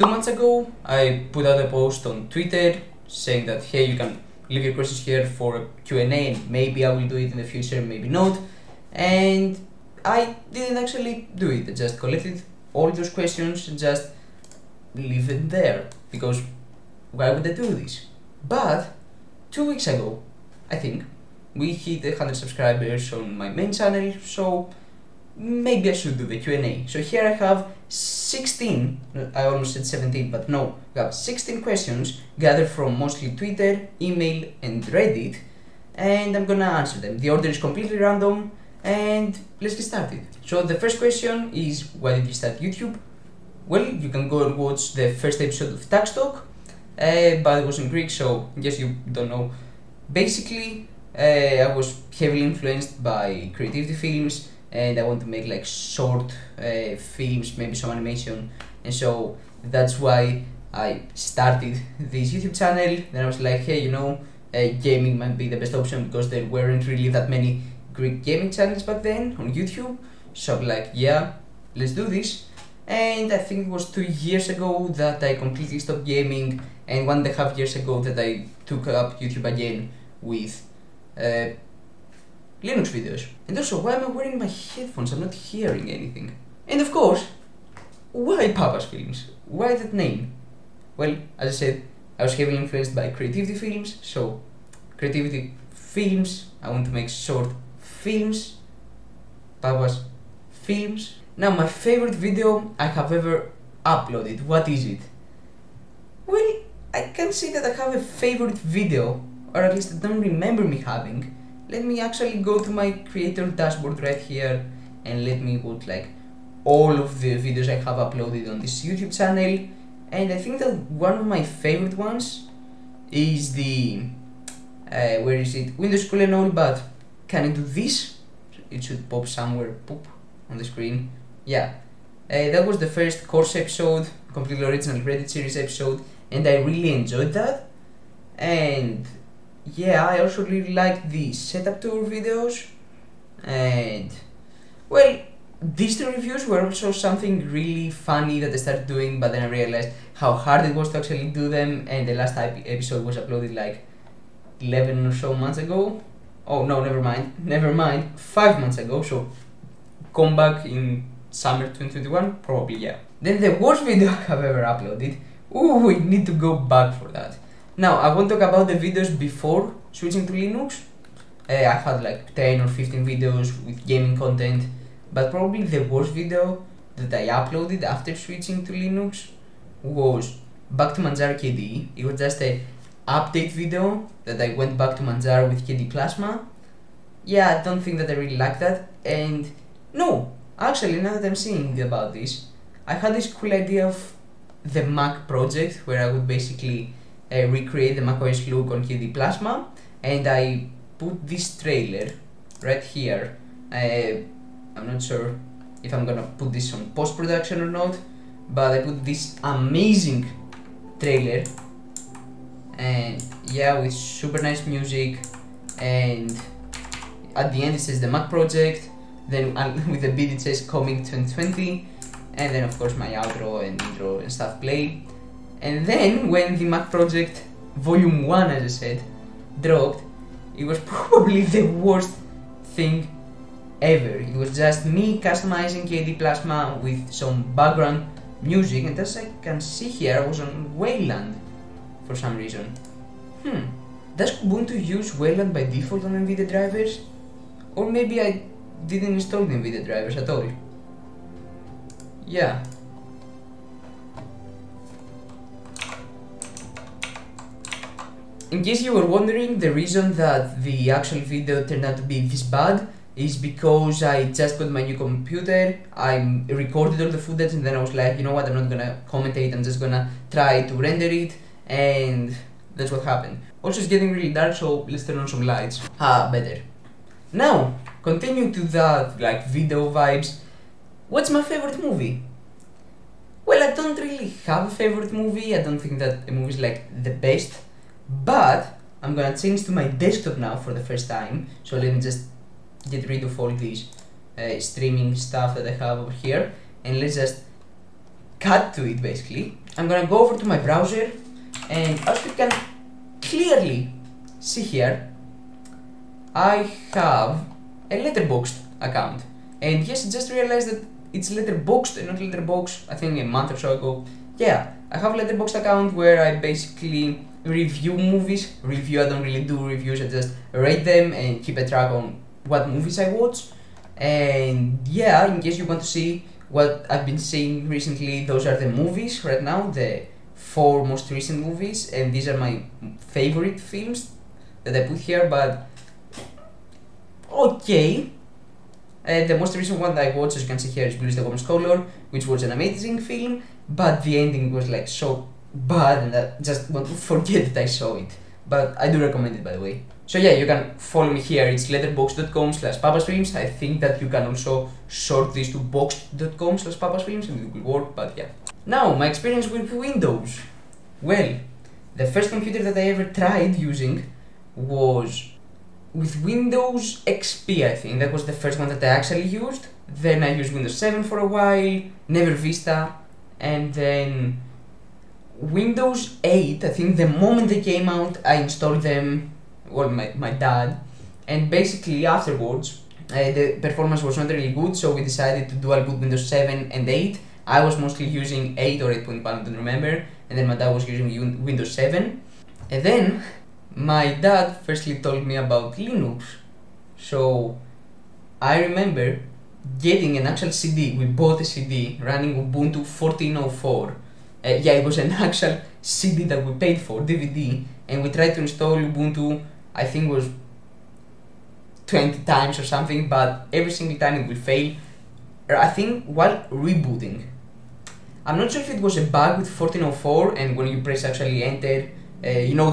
2 months ago, I put out a post on Twitter saying that, hey, you can leave your questions here for Q&A, and maybe I will do it in the future, maybe not. And I didn't actually do it. I just collected all those questions and just leave them there, because why would I do this? But 2 weeks ago, I think, we hit 100 subscribers on my main channel, so maybe I should do the Q&A. So here I have 16, I almost said 17, but no, I have 16 questions gathered from mostly Twitter, email and Reddit, and I'm gonna answer them. The order is completely random, and let's get started. So the first question is, why did you start YouTube? Well, you can go and watch the first episode of Tax Talk, but it was in Greek, so in case you don't know. Basically, I was heavily influenced by creativity films, and I want to make like short films, maybe some animation, and so that's why I started this YouTube channel. Then I was like, hey, you know, gaming might be the best option, because there weren't really that many Greek gaming channels back then on YouTube, so I'm like, yeah, let's do this. And I think it was 2 years ago that I completely stopped gaming, and 1.5 years ago that I took up YouTube again with Linux videos. And also, why am I wearing my headphones? I'm not hearing anything. And of course, why Papas Films? Why that name? Well, as I said, I was heavily influenced by creativity films, so creativity films, I want to make short films, Papas Films. Now, my favorite video I have ever uploaded, what is it? Well, I can't say that I have a favorite video, or at least I don't remember me having. Let me actually go to my creator dashboard right here and let me put like all of the videos I have uploaded on this YouTube channel. And I think that one of my favorite ones is the where is it? Windows School and all, but can I do this? It should pop somewhere, pop on the screen. Yeah, that was the first course episode, completely original Reddit series episode, and I really enjoyed that. And yeah, I also really liked the setup tour videos, and well, these two reviews were also something really funny that I started doing, but then I realized how hard it was to actually do them, and the last episode was uploaded like 11 or so months ago. Oh no, never mind, 5 months ago, so come back in summer 2021, probably, yeah. Then the worst video I have ever uploaded, ooh, we need to go back for that. Now, I won't talk about the videos before switching to Linux. I had like 10 or 15 videos with gaming content, but probably the worst video that I uploaded after switching to Linux was back to Manjaro KDE. It was just a update video that I went back to Manjaro with Kitty Plasma. Yeah, I don't think that I really like that. And no, actually, now that I'm seeing about this, I had this cool idea of the Mac project, where I would basically recreate the macOS look on KDE Plasma, and I put this trailer right here. I'm not sure if I'm gonna put this on post-production or not, but I put this amazing trailer, and yeah, with super nice music, and at the end it says the Mac project, then with the beat it says COSMIC 2020, and then of course my outro and intro and stuff play. And then, when the Mac Project Volume 1, as I said, dropped, it was probably the worst thing ever. It was just me customizing KDE Plasma with some background music, and as I can see here, I was on Wayland for some reason. Does Ubuntu use Wayland by default on NVIDIA drivers? Or maybe I didn't install the NVIDIA drivers at all. Yeah. In case you were wondering, the reason that the actual video turned out to be this bad is because I just got my new computer, I recorded all the footage, and then I was like, you know what, I'm not gonna commentate, I'm just gonna try to render it, and that's what happened. Also, it's getting really dark, so let's turn on some lights. Ah, better. Now, continue to that, like, video vibes. What's my favorite movie? Well, I don't really have a favorite movie, I don't think that a movie is, like, the best. But I'm gonna change to my desktop now for the first time, so let me just get rid of all these streaming stuff that I have over here, and let's just cut to it basically, I'm gonna go over to my browser, and as you can clearly see here, I have a Letterboxd account. And yes, I just realized that it's Letterboxd and not Letterboxd, I think a month or so ago. Yeah, I have a Letterboxd account where I basically review movies. I don't really do reviews, I just rate them and keep a track on what movies I watch. And yeah, in case you want to see what I've been seeing recently, those are the movies right now, the 4 most recent movies, and these are my favorite films that I put here, but okay. The most recent one that I watched, as you can see here, is Blue's The Warmest Color, which was an amazing film, but the ending was like so bad and I just want to forget that I saw it. But I do recommend it, by the way. So yeah, you can follow me here, it's letterboxd.com/papasfilms. I think that you can also short this to boxd.com/papasfilms and it will work, but yeah. Now, my experience with Windows. Well, the first computer that I ever tried using was with Windows XP, I think. That was the first one that I actually used. Then I used Windows 7 for a while, Never Vista, and then Windows 8, I think the moment they came out, I installed them, well, my dad, and basically afterwards, the performance was not really good, so we decided to dual boot Windows 7 and 8. I was mostly using 8 or 8.1, I don't remember, and then my dad was using Windows 7. And then, my dad firstly told me about Linux, so I remember getting an actual CD. We bought a CD running Ubuntu 14.04. Yeah, it was an actual CD that we paid for, DVD, and we tried to install Ubuntu, I think it was 20 times or something, but every single time it will fail, I think, while rebooting. I'm not sure if it was a bug with 14.04 and when you press actually enter, you know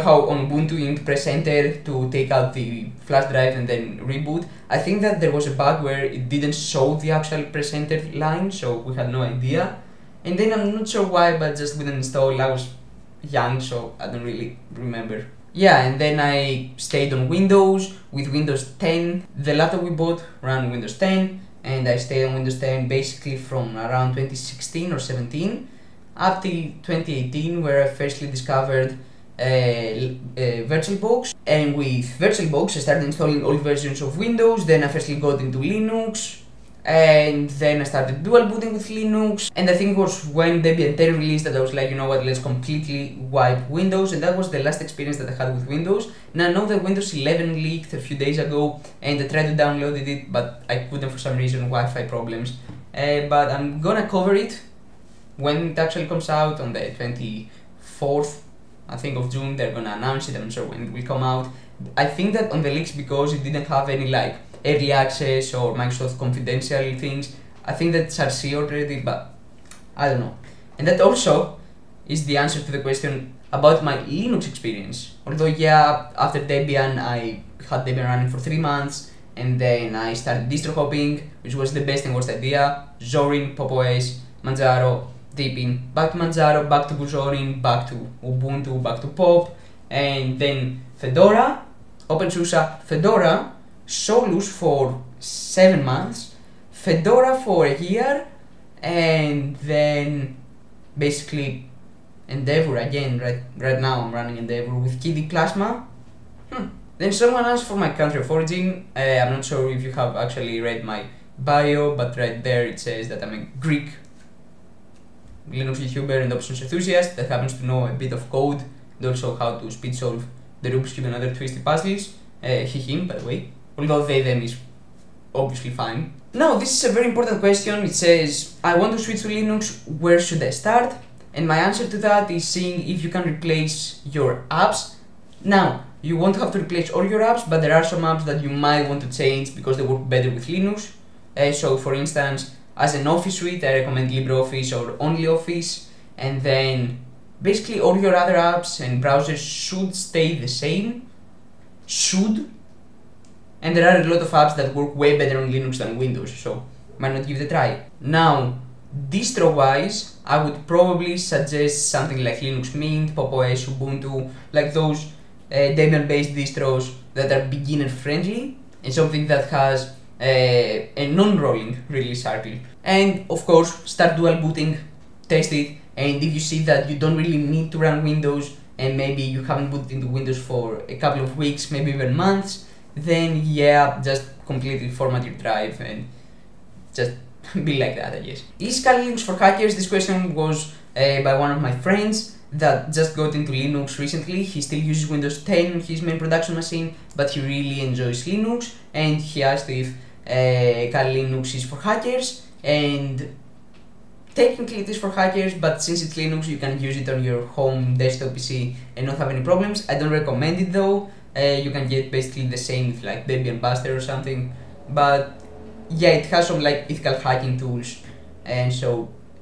how on Ubuntu you need to press enter to take out the flash drive and then reboot? I think that there was a bug where it didn't show the actual press enter line, so we had no idea. And then I'm not sure why, but just didn't install. I was young, so I don't really remember. Yeah, and then I stayed on Windows with Windows 10. The laptop we bought ran Windows 10, and I stayed on Windows 10 basically from around 2016 or 17 up till 2018, where I firstly discovered VirtualBox. And with VirtualBox, I started installing all versions of Windows. Then I firstly got into Linux. And then I started dual booting with Linux, and I think it was when Debian 10 released that I was like, you know what, let's completely wipe Windows, and that was the last experience that I had with Windows. Now I know that Windows 11 leaked a few days ago, and I tried to download it, but I couldn't for some reason, Wi-Fi problems. But I'm gonna cover it when it actually comes out on the 24th, I think, of June. They're gonna announce it, I'm sure, when it will come out. I think that on the leaks, because it didn't have any like early access or Microsoft confidential things, I think that's RC already, but I don't know. And that also is the answer to the question about my Linux experience. Although yeah, after Debian I had Debian running for 3 months, and then I started distro hopping, which was the best and worst idea. Zorin, PopOS, Manjaro, Deepin, back to Manjaro, back to Guzorin, back to Ubuntu, back to Pop, and then Fedora, OpenSUSE, Fedora, Solus for 7 months, Fedora for a year, and then basically Endeavour again. Right now I'm running Endeavour with Kitty Plasma. Then someone asked for my country of origin. I'm not sure if you have actually read my bio, but right there it says that I'm a Greek Linux YouTuber and options enthusiast that happens to know a bit of code and also how to speed solve the Rubik's Cube and other twisty puzzles. Him, by the way. Although they, them is obviously fine. Now, this is a very important question. It says, I want to switch to Linux, where should I start? And my answer to that is seeing if you can replace your apps. Now, you won't have to replace all your apps, but there are some apps that you might want to change because they work better with Linux. So, for instance, as an office suite, I recommend LibreOffice or OnlyOffice. And then, basically, all your other apps and browsers should stay the same. Should. And there are a lot of apps that work way better on Linux than Windows, so might not give it a try. Now, distro-wise, I would probably suggest something like Linux Mint, PopOS, Ubuntu, like those Debian-based distros that are beginner-friendly and something that has a non-rolling release cycle. And, of course, start dual booting, test it, And if you see that you don't really need to run Windows, and maybe you haven't booted into Windows for a couple of weeks, maybe even months, then yeah, just completely format your drive and just be like that, I guess. Is Kali Linux for hackers? This question was by one of my friends that just got into Linux recently. He still uses Windows 10 on his main production machine, but he really enjoys Linux, and he asked if Kali Linux is for hackers, and technically it is for hackers, but since it's Linux you can use it on your home desktop PC and not have any problems. I don't recommend it though. You can get basically the same with like Debian Buster or something, but yeah, it has some like ethical hacking tools, and so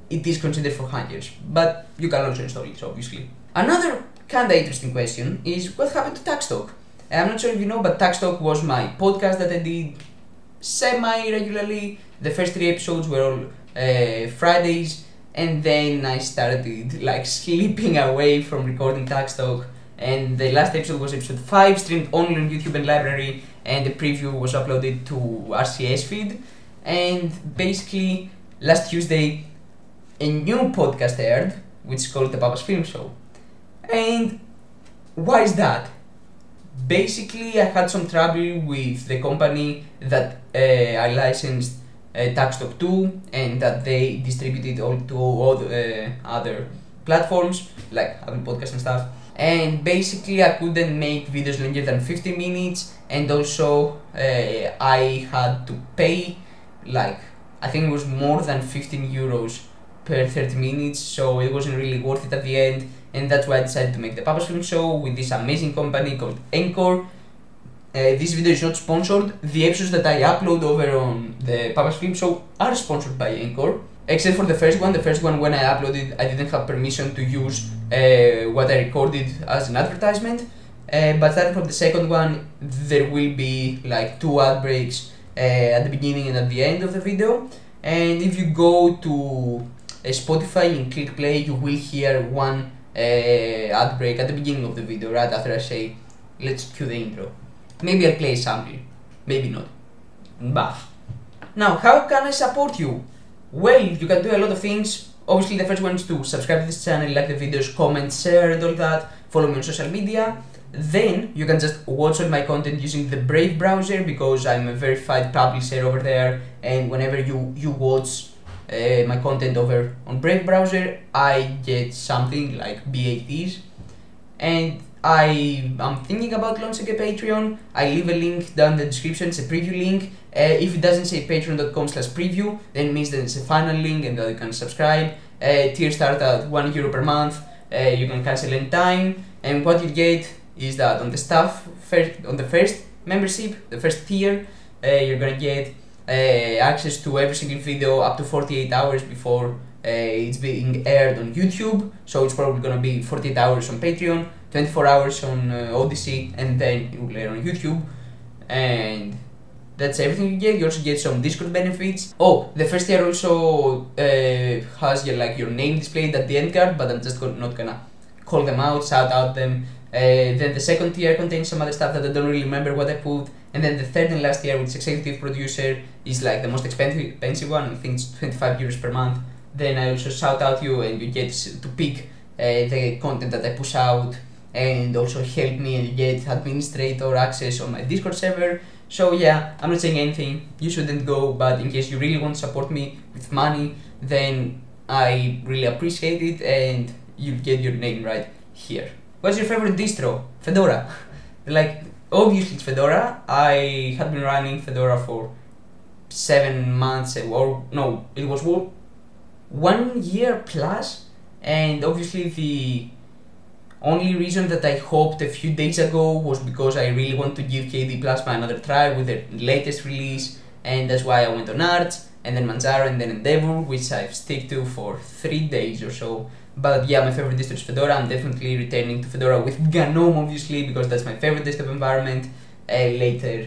it is considered for hackers, but you can also install it, obviously. Another kinda interesting question is what happened to Tax Talk? I'm not sure if you know, but Tax Talk was my podcast that I did semi-regularly. The first three episodes were all Fridays, and then I started like slipping away from recording Tax Talk, and the last episode was episode 5, streamed only on YouTube and Library, and the preview was uploaded to RCS feed. And basically last Tuesday a new podcast aired, which is called The Papas Film Show. And why is that? Basically, I had some trouble with the company that I licensed Tagstock to, and that they distributed all to all the other platforms like Apple Podcasts and stuff. And basically, I couldn't make videos longer than 50 minutes, and also I had to pay like, I think it was more than 15 euros per 30 minutes, so it wasn't really worth it at the end, and that's why I decided to make The Papas Film Show with this amazing company called Anchor. This video is not sponsored. The episodes that I upload over on The Papas Film Show are sponsored by Anchor, except for the first one. The first one, when I uploaded, I didn't have permission to use what I recorded as an advertisement, but starting from the second one, there will be like two ad breaks at the beginning and at the end of the video. And if you go to Spotify and click play, you will hear one ad break at the beginning of the video, right after I say let's cue the intro. Maybe I'll play a sample, maybe not. Bah. Now, how can I support you? Well, you can do a lot of things. Obviously the first one is to subscribe to this channel, like the videos, comment, share and all that, follow me on social media. Then you can just watch all my content using the Brave browser, because I'm a verified publisher over there, and whenever you watch my content over on Brave browser, I get something like BATs. And I'm thinking about launching a Patreon. I leave a link down in the description, it's a preview link. If it doesn't say patreon.com/preview, then it means that it's a final link and that you can subscribe. Tiers start at €1 per month, you can cancel in time, and what you get is that on the first membership, the first tier, you're gonna get access to every single video up to 48 hours before it's being aired on YouTube, so it's probably gonna be 48 hours on Patreon, 24 hours on Odyssey, and then it will air on YouTube. And that's everything you get. You also get some Discord benefits. Oh, the first tier also has your name displayed at the end card, but I'm just not gonna call them out, shout out them. Then the second tier contains some other stuff that I don't really remember what I put. And then the third and last tier, which is executive producer, is like the most expensive one. I think it's 25 euros per month. Then I also shout out you, and you get to pick the content that I push out, and also help me, and you get administrator access on my Discord server. So yeah, I'm not saying anything, you shouldn't go, but in case you really want to support me with money, then I really appreciate it, and you'll get your name right here. What's your favorite distro? Fedora. Like, obviously it's Fedora. I had been running Fedora for 7 months, or no, it was 1 year plus, and obviously the only reason that I hopped a few days ago was because I really want to give KDE Plasma another try with their latest release, and that's why I went on Arch, and then Manjaro, and then Endeavour, which I've stick to for 3 days or so. But yeah, my favorite distro is Fedora. I'm definitely returning to Fedora with GNOME, obviously, because that's my favorite desktop environment later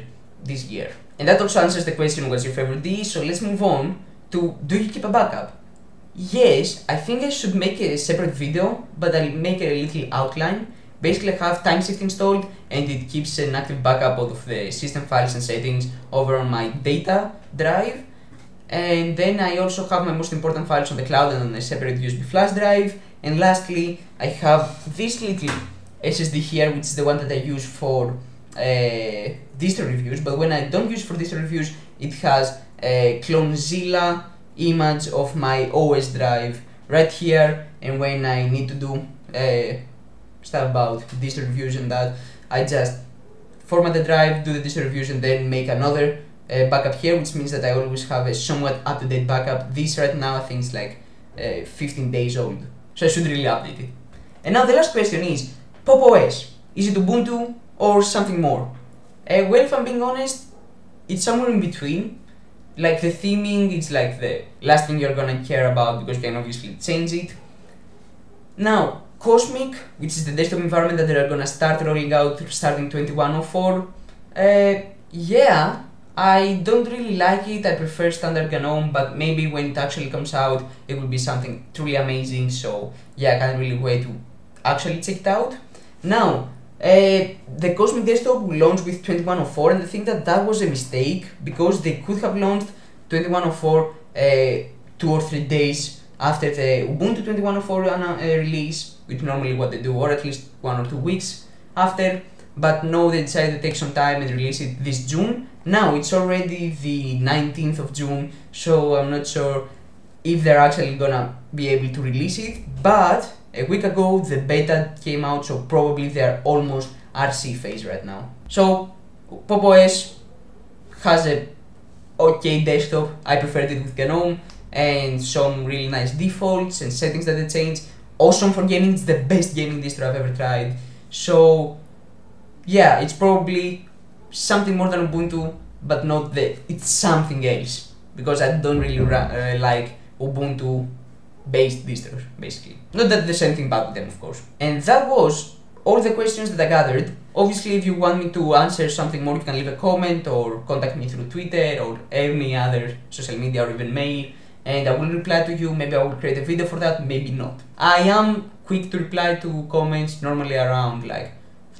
this year. And that also answers the question, what's your favorite D? So let's move on to, do you keep a backup? Yes, I think I should make a separate video, but I'll make a little outline. Basically, I have Timeshift installed, and it keeps an active backup of the system files and settings over on my data drive. And then I also have my most important files on the cloud and on a separate USB flash drive. And lastly, I have this little SSD here, which is the one that I use for distro reviews. But when I don't use for distro reviews, it has a Clonezilla image of my OS drive right here. And when I need to do stuff about distro reviews and that, I just format the drive, do the distro reviews, and then make another backup here, which means that I always have a somewhat up-to-date backup. This right now I think is like 15 days old, so I should really update it. And now the last question is, PopOS, is it Ubuntu or something more? Well, if I'm being honest, it's somewhere in between. Like, the theming is like the last thing you're gonna care about because you can obviously change it. Now, COSMIC, which is the desktop environment that they're gonna start rolling out starting 2104, yeah, I don't really like it. I prefer standard GNOME, but maybe when it actually comes out, it will be something truly amazing. So yeah, I can't really wait to actually check it out. Now, the COSMIC desktop will launch with 2104, and I think that that was a mistake because they could have launched 2104 two or three days after the Ubuntu 2104 release, which normally what they do, or at least 1 or 2 weeks after. But no, they decided to take some time and release it this June. Now it's already the 19th of June, so I'm not sure if they're actually gonna be able to release it, but a week ago the beta came out, so probably they're almost RC phase right now. So PopOS has a okay desktop. I preferred it with GNOME and some really nice defaults and settings that they changed. Awesome for gaming, it's the best gaming distro I've ever tried. So yeah, it's probably something more than Ubuntu, but not the, it's something else, because I don't really like Ubuntu based distros, basically. Not that there's anything bad with them, of course. And that was all the questions that I gathered. Obviously, if you want me to answer something more, you can leave a comment or contact me through Twitter or any other social media or even mail, and I will reply to you. Maybe I will create a video for that, maybe not. I am quick to reply to comments, normally around like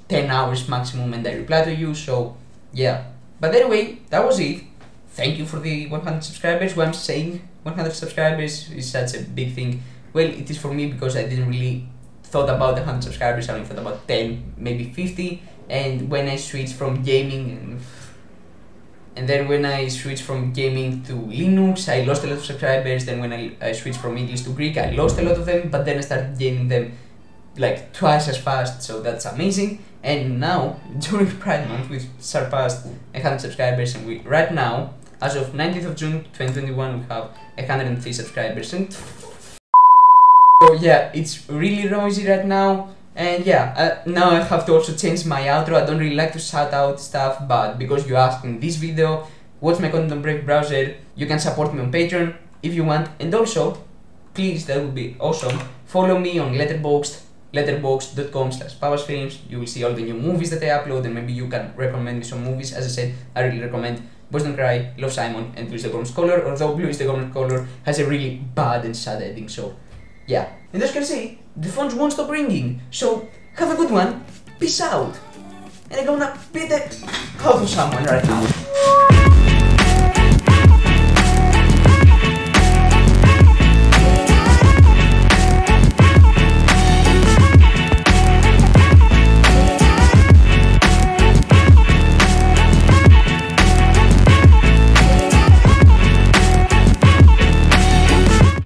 10 hours maximum, and I reply to you, so yeah. But anyway, that was it. Thank you for the 100 subscribers. What I'm saying 100 subscribers is such a big thing. Well, it is for me because I didn't really thought about 100 subscribers. I only thought about 10, maybe 50. And when I switched from gaming and then when I switched from gaming to Linux, I lost a lot of subscribers. Then when I switched from English to Greek, I lost a lot of them, but then I started gaining them like twice as fast, so that's amazing. And now during Pride Month we've surpassed 100 subscribers, and we right now, as of 19th of June 2021, we have 103 subscribers. And so yeah, it's really noisy right now. And yeah, now I have to also change my outro. I don't really like to shout out stuff, but because you asked in this video, watch my content on Brave browser. You can support me on Patreon if you want, and also please, that would be awesome, follow me on Letterboxd, letterboxd.com/papasfilms. You will see all the new movies that I upload, and maybe you can recommend me some movies. As I said, I really recommend Boys Don't Cry, Love, Simon, and Blue is the Gorm's Color, although Blue is the Gorm's Color has a really bad and sad ending, so yeah. And as you can see, the phones won't stop ringing, so have a good one, peace out, and I'm gonna beat the hell out of someone right now.